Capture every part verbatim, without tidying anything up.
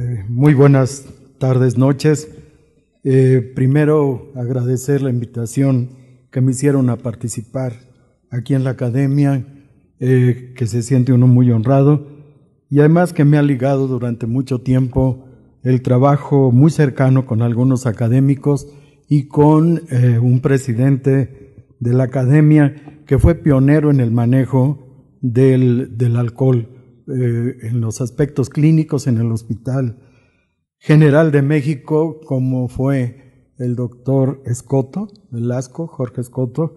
Eh, muy buenas tardes, noches. Eh, primero, agradecer la invitación que me hicieron a participar aquí en la academia, eh, que se siente uno muy honrado, y además que me ha ligado durante mucho tiempo el trabajo muy cercano con algunos académicos y con eh, un presidente de la academia que fue pionero en el manejo del, del alcohol eh, en los aspectos clínicos en el Hospital General de México, como fue el doctor Escoto Velasco, Jorge Escoto,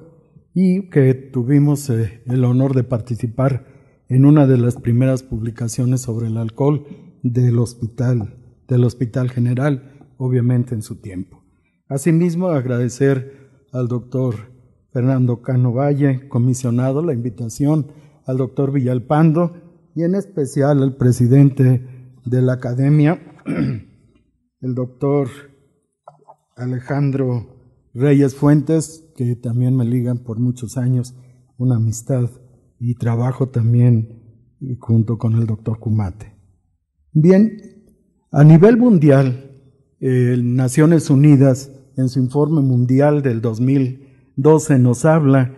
y que tuvimos eh, el honor de participar en una de las primeras publicaciones sobre el alcohol del hospital, del Hospital General, obviamente en su tiempo. Asimismo, agradecer al doctor Fernando Cano Valle, comisionado, la invitación, al doctor Villalpando y en especial al presidente de la academia, el doctor Alejandro Reyes Fuentes, que también me ligan por muchos años una amistad y trabajo también junto con el doctor Kumate. Bien, a nivel mundial, eh, Naciones Unidas en su informe mundial del dos mil doce nos habla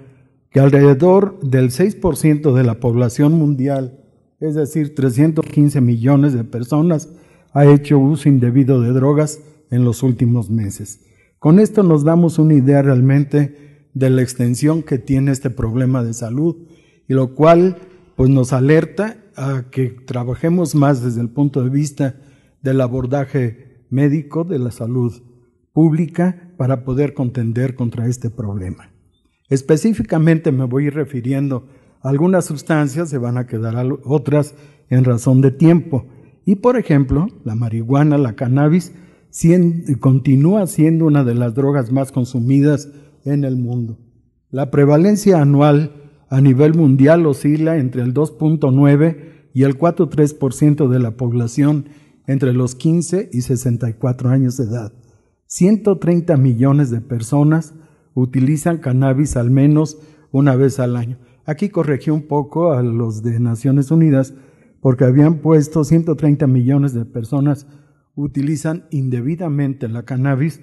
que alrededor del seis por ciento de la población mundial, es decir, trescientos quince millones de personas, ha hecho uso indebido de drogas en los últimos meses. Con esto nos damos una idea realmente de la extensión que tiene este problema de salud, y lo cual pues nos alerta a que trabajemos más desde el punto de vista del abordaje médico de la salud pública para poder contender contra este problema. Específicamente me voy refiriendo a algunas sustancias, se van a quedar otras en razón de tiempo. Y por ejemplo, la marihuana, la cannabis, continúa siendo una de las drogas más consumidas en el mundo. La prevalencia anual a nivel mundial oscila entre el dos punto nueve y el cuatro punto tres por ciento de la población entre los quince y sesenta y cuatro años de edad. ciento treinta millones de personas utilizan cannabis al menos una vez al año. Aquí corregí un poco a los de Naciones Unidas porque habían puesto ciento treinta millones de personas utilizan indebidamente la cannabis.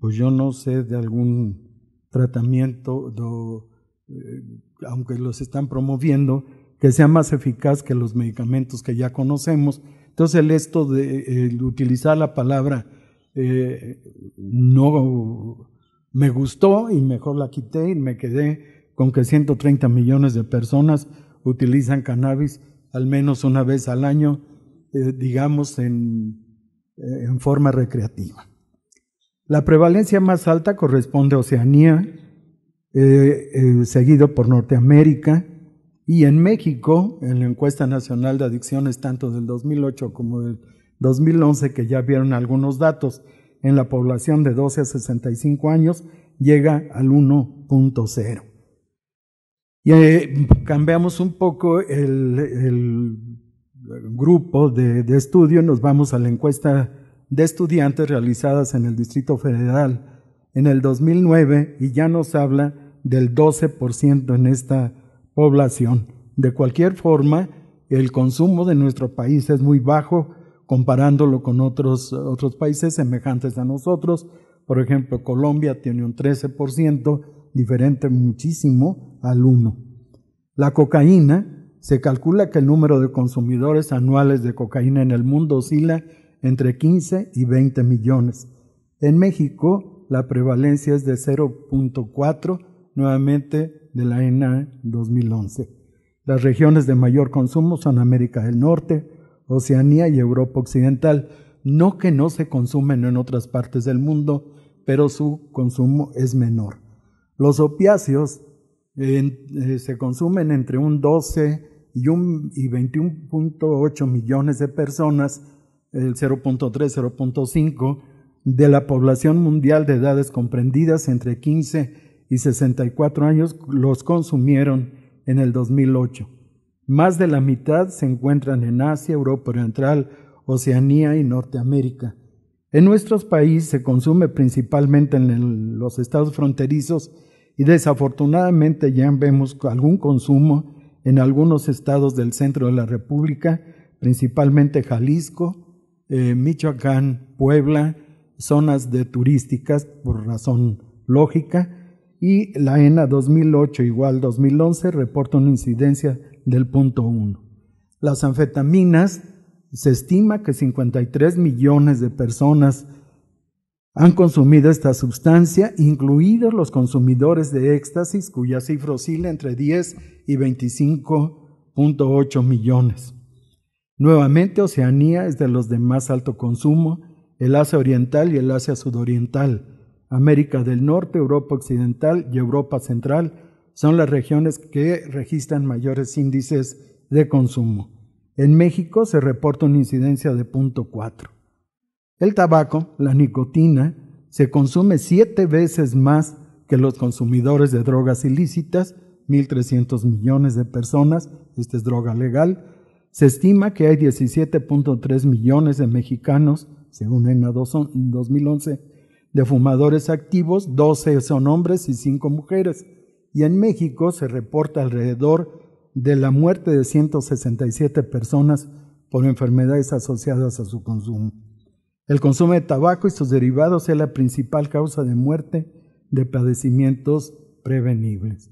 Pues yo no sé de algún tratamiento, de, eh, aunque los están promoviendo, que sea más eficaz que los medicamentos que ya conocemos. Entonces, el esto de el utilizar la palabra eh, no me gustó y mejor la quité y me quedé con que ciento treinta millones de personas utilizan cannabis al menos una vez al año, eh, digamos, en, eh, en forma recreativa. La prevalencia más alta corresponde a Oceanía, eh, eh, seguido por Norteamérica. Y en México, en la Encuesta Nacional de Adicciones, tanto del dos mil ocho como del dos mil once, que ya vieron algunos datos, en la población de doce a sesenta y cinco años, llega al uno punto cero. Y eh, cambiamos un poco el, el grupo de, de estudio, nos vamos a la encuesta de estudiantes realizadas en el Distrito Federal en el dos mil nueve, y ya nos habla del doce por ciento en esta población. De cualquier forma, el consumo de nuestro país es muy bajo comparándolo con otros, otros países semejantes a nosotros. Por ejemplo, Colombia tiene un trece por ciento, diferente muchísimo al uno. La cocaína, se calcula que el número de consumidores anuales de cocaína en el mundo oscila entre quince y veinte millones. En México, la prevalencia es de cero punto cuatro, nuevamente de la E N A dos mil once. Las regiones de mayor consumo son América del Norte, Oceanía y Europa Occidental. No que no se consumen en otras partes del mundo, pero su consumo es menor. Los opiáceos eh, eh, se consumen entre un doce y veintiuno punto ocho millones de personas, el cero punto tres, cero punto cinco, de la población mundial de edades comprendidas entre quince y sesenta y cuatro años los consumieron en el dos mil ocho. Más de la mitad se encuentran en Asia, Europa Oriental, Oceanía y Norteamérica. En nuestros países se consume principalmente en el, los estados fronterizos y desafortunadamente ya vemos algún consumo en algunos estados del centro de la República, principalmente Jalisco, eh, Michoacán, Puebla, zonas de turísticas por razón lógica, y la ENA dos mil ocho igual dos mil once reporta una incidencia del punto uno. Las anfetaminas, se estima que cincuenta y tres millones de personas han consumido esta sustancia, incluidos los consumidores de éxtasis, cuya cifra oscila entre diez y veinticinco punto ocho millones. Nuevamente, Oceanía es de los de más alto consumo, el Asia Oriental y el Asia Sudoriental. América del Norte, Europa Occidental y Europa Central son las regiones que registran mayores índices de consumo. En México se reporta una incidencia de punto cuatro. El tabaco, la nicotina, se consume siete veces más que los consumidores de drogas ilícitas, mil trescientos millones de personas, esta es droga legal. Se estima que hay diecisiete punto tres millones de mexicanos, según ENA dos mil once, de fumadores activos, doce son hombres y cinco mujeres. Y en México se reporta alrededor de la muerte de ciento sesenta y siete personas por enfermedades asociadas a su consumo. El consumo de tabaco y sus derivados es la principal causa de muerte de padecimientos prevenibles.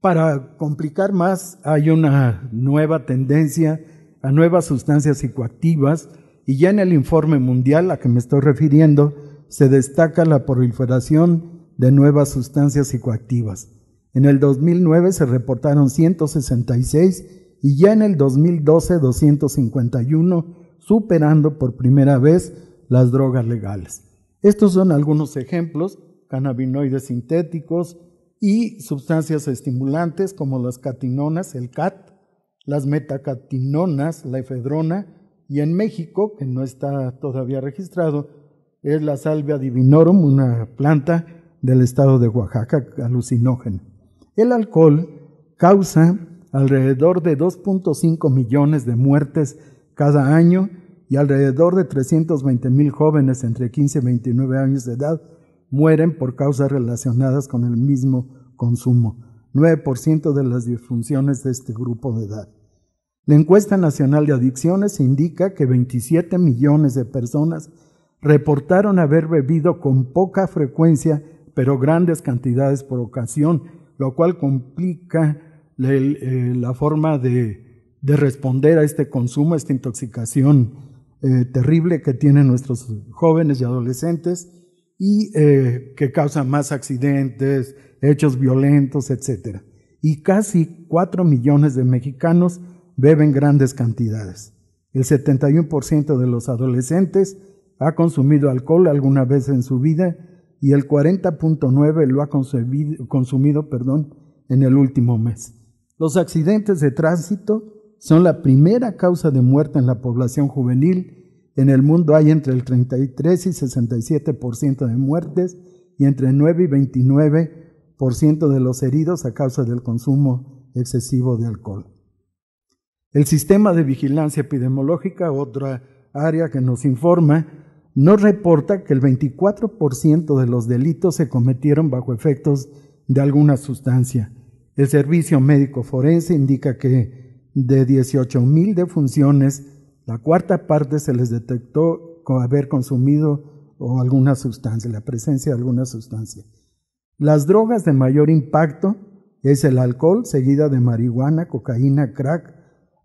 Para complicar más, hay una nueva tendencia a nuevas sustancias psicoactivas, y ya en el informe mundial a que me estoy refiriendo se destaca la proliferación de nuevas sustancias psicoactivas. En el dos mil nueve se reportaron ciento sesenta y seis y ya en el dos mil doce doscientos cincuenta y uno, superando por primera vez las drogas legales. Estos son algunos ejemplos: cannabinoides sintéticos y sustancias estimulantes como las catinonas, el C A T, las metacatinonas, la efedrona, y en México, que no está todavía registrado, es la Salvia Divinorum, una planta del estado de Oaxaca alucinógena. El alcohol causa alrededor de dos punto cinco millones de muertes cada año, y alrededor de trescientos veinte mil jóvenes entre quince y veintinueve años de edad mueren por causas relacionadas con el mismo consumo, nueve por ciento de las disfunciones de este grupo de edad. La Encuesta Nacional de Adicciones indica que veintisiete millones de personas reportaron haber bebido con poca frecuencia, pero grandes cantidades por ocasión, lo cual complica el, eh, la forma de de responder a este consumo, a esta intoxicación eh, terrible que tienen nuestros jóvenes y adolescentes, y eh, que causa más accidentes, hechos violentos, etcétera. Y casi cuatro millones de mexicanos beben grandes cantidades. El setenta y uno por ciento de los adolescentes ha consumido alcohol alguna vez en su vida, y el cuarenta punto nueve por ciento lo ha consumido, consumido perdón, en el último mes. Los accidentes de tránsito son la primera causa de muerte en la población juvenil. En el mundo hay entre el treinta y tres y sesenta y siete por ciento de muertes y entre nueve y veintinueve por ciento de los heridos a causa del consumo excesivo de alcohol. El sistema de vigilancia epidemiológica, otra área que nos informa, nos reporta que el veinticuatro por ciento de los delitos se cometieron bajo efectos de alguna sustancia. El Servicio Médico Forense indica que de dieciocho mil defunciones, la cuarta parte se les detectó con haber consumido o alguna sustancia, la presencia de alguna sustancia. Las drogas de mayor impacto es el alcohol, seguida de marihuana, cocaína, crack,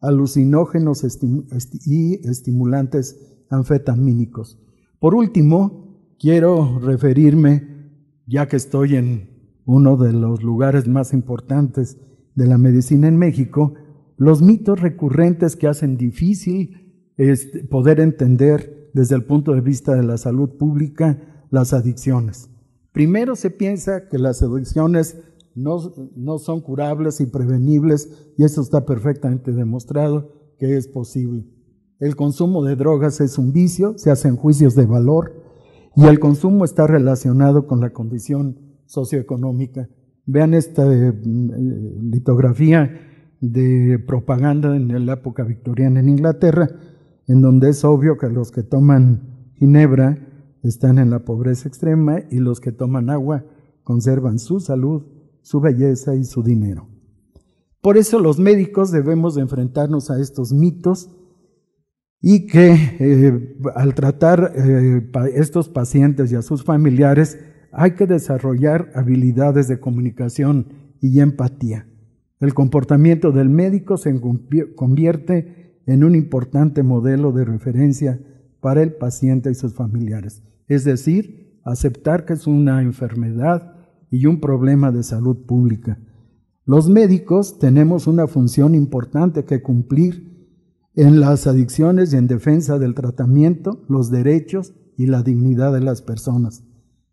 alucinógenos estim- est- y estimulantes anfetamínicos. Por último, quiero referirme, ya que estoy en uno de los lugares más importantes de la medicina en México, los mitos recurrentes que hacen difícil este, poder entender desde el punto de vista de la salud pública las adicciones. Primero se piensa que las adicciones no, no son curables y prevenibles, y eso está perfectamente demostrado que es posible. El consumo de drogas es un vicio, se hacen juicios de valor y el consumo está relacionado con la condición socioeconómica. Vean esta eh, litografía de propaganda en la época victoriana en Inglaterra, en donde es obvio que los que toman ginebra están en la pobreza extrema y los que toman agua conservan su salud, su belleza y su dinero. Por eso los médicos debemos enfrentarnos a estos mitos y que eh, al tratar eh, a estos pacientes y a sus familiares hay que desarrollar habilidades de comunicación y empatía. El comportamiento del médico se convierte en un importante modelo de referencia para el paciente y sus familiares, es decir, aceptar que es una enfermedad y un problema de salud pública. Los médicos tenemos una función importante que cumplir en las adicciones y en defensa del tratamiento, los derechos y la dignidad de las personas.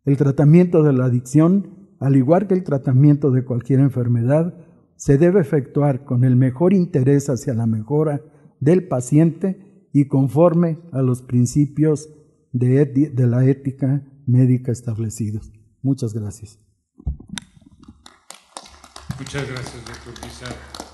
El tratamiento de la adicción, al igual que el tratamiento de cualquier enfermedad, se debe efectuar con el mejor interés hacia la mejora del paciente y conforme a los principios de, de la ética médica establecidos. Muchas gracias. Muchas gracias, doctor Pizarro.